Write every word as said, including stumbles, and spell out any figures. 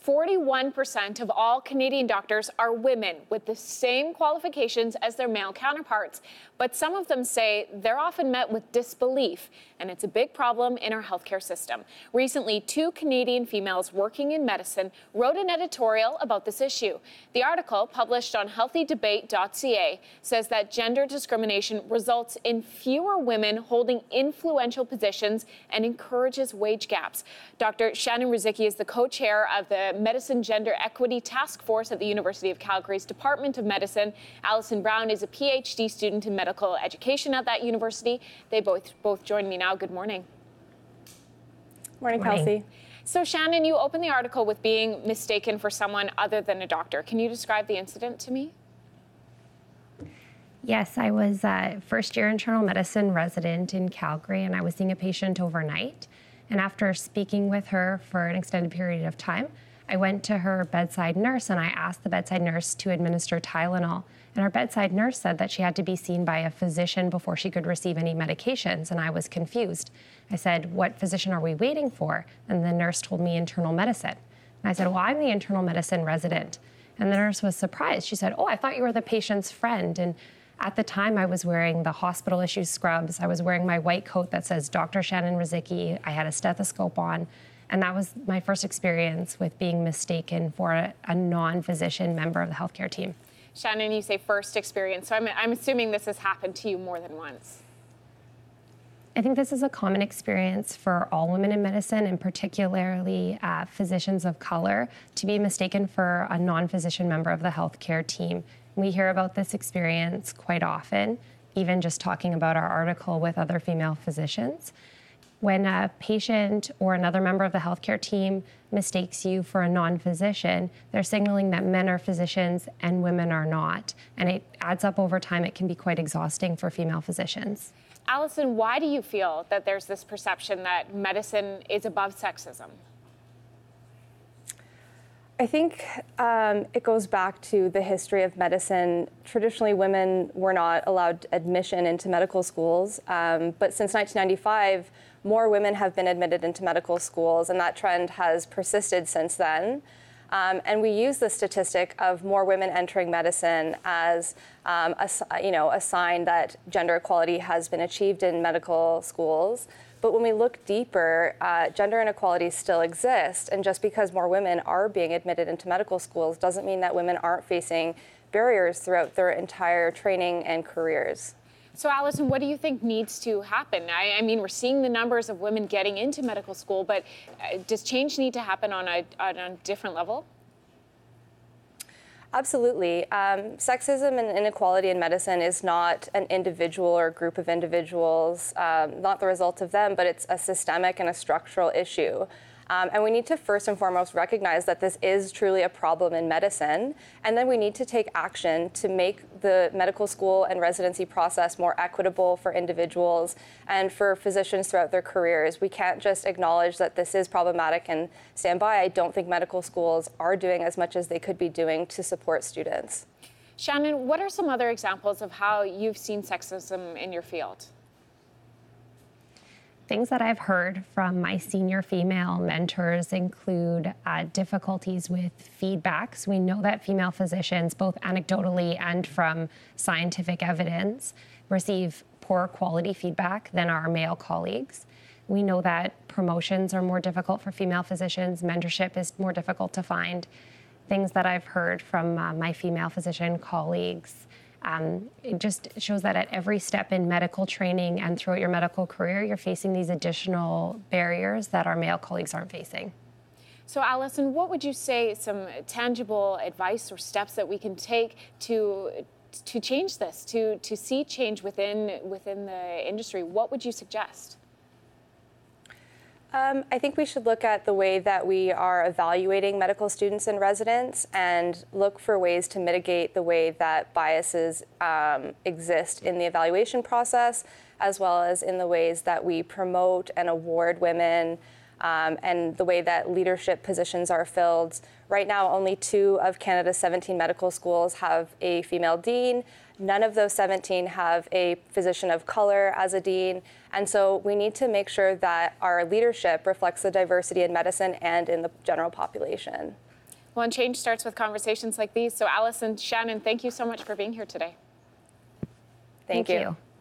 forty-one percent of all Canadian doctors are women with the same qualifications as their male counterparts, but some of them say they're often met with disbelief, and it's a big problem in our healthcare system. Recently, two Canadian females working in medicine wrote an editorial about this issue. The article, published on healthy debate dot c a, says that gender discrimination results in fewer women holding influential positions and encourages wage gaps. Doctor Shannon Ruzycki is the co-chair of the Medicine Gender Equity Task Force at the University of Calgary's Department of Medicine. Allison Brown is a P H D student in medical education at that university. They both both join me now. Good morning. Morning, morning. Kelsey. So, Shannon, you opened the article with being mistaken for someone other than a doctor. Can you describe the incident to me? Yes, I was a first-year internal medicine resident in Calgary, and I was seeing a patient overnight. And after speaking with her for an extended period of time, I went to her bedside nurse and I asked the bedside nurse to administer Tylenol. And our bedside nurse said that she had to be seen by a physician before she could receive any medications, and I was confused. I said, "What physician are we waiting for?" And the nurse told me internal medicine. And I said, "Well, I'm the internal medicine resident." And the nurse was surprised. She said, "Oh, I thought you were the patient's friend." And at the time, I was wearing the hospital issue scrubs. I was wearing my white coat that says Doctor Shannon Ruzycki. I had a stethoscope on. And that was my first experience with being mistaken for a, a non-physician member of the healthcare team. Shannon, you say first experience. So I'm, I'm assuming this has happened to you more than once. I think this is a common experience for all women in medicine, and particularly uh, physicians of color, to be mistaken for a non-physician member of the healthcare team. We hear about this experience quite often, even just talking about our article with other female physicians. When a patient or another member of the healthcare team mistakes you for a non-physician, they're signaling that men are physicians and women are not. And it adds up over time. It can be quite exhausting for female physicians. Allison, why do you feel that there's this perception that medicine is above sexism? I think um, it goes back to the history of medicine. Traditionally, women were not allowed admission into medical schools, um, but since nineteen ninety-five, more women have been admitted into medical schools, and that trend has persisted since then. Um, and we use the statistic of more women entering medicine as um, a, you know, a sign that gender equality has been achieved in medical schools. But when we look deeper, uh, gender inequalities still exist. And just because more women are being admitted into medical schools doesn't mean that women aren't facing barriers throughout their entire training and careers. So, Allison, what do you think needs to happen? I, I mean, we're seeing the numbers of women getting into medical school, but uh, does change need to happen on a, on a different level? Absolutely. Um, sexism and inequality in medicine is not an individual or a group of individuals, um, not the result of them, but it's a systemic and a structural issue. Um, and we need to first and foremost recognize that this is truly a problem in medicine. And then we need to take action to make the medical school and residency process more equitable for individuals and for physicians throughout their careers. We can't just acknowledge that this is problematic and stand by. I don't think medical schools are doing as much as they could be doing to support students. Shannon, what are some other examples of how you've seen sexism in your field? Things that I've heard from my senior female mentors include uh, difficulties with feedbacks. We know that female physicians, both anecdotally and from scientific evidence, receive poor quality feedback than our male colleagues. We know that promotions are more difficult for female physicians. Mentorship is more difficult to find. Things that I've heard from uh, my female physician colleagues. Um, it just shows that at every step in medical training and throughout your medical career, you're facing these additional barriers that our male colleagues aren't facing. So, Allison, what would you say some tangible advice or steps that we can take to to change this, to to see change within within the industry? What would you suggest? Um, I think we should look at the way that we are evaluating medical students and residents and look for ways to mitigate the way that biases um, exist in the evaluation process, as well as in the ways that we promote and award women um, and the way that leadership positions are filled. Right now, only two of Canada's seventeen medical schools have a female dean. None of those seventeen have a physician of color as a dean. And so we need to make sure that our leadership reflects the diversity in medicine and in the general population. Well, and change starts with conversations like these. So Allison, Shannon, thank you so much for being here today. Thank, thank you. you.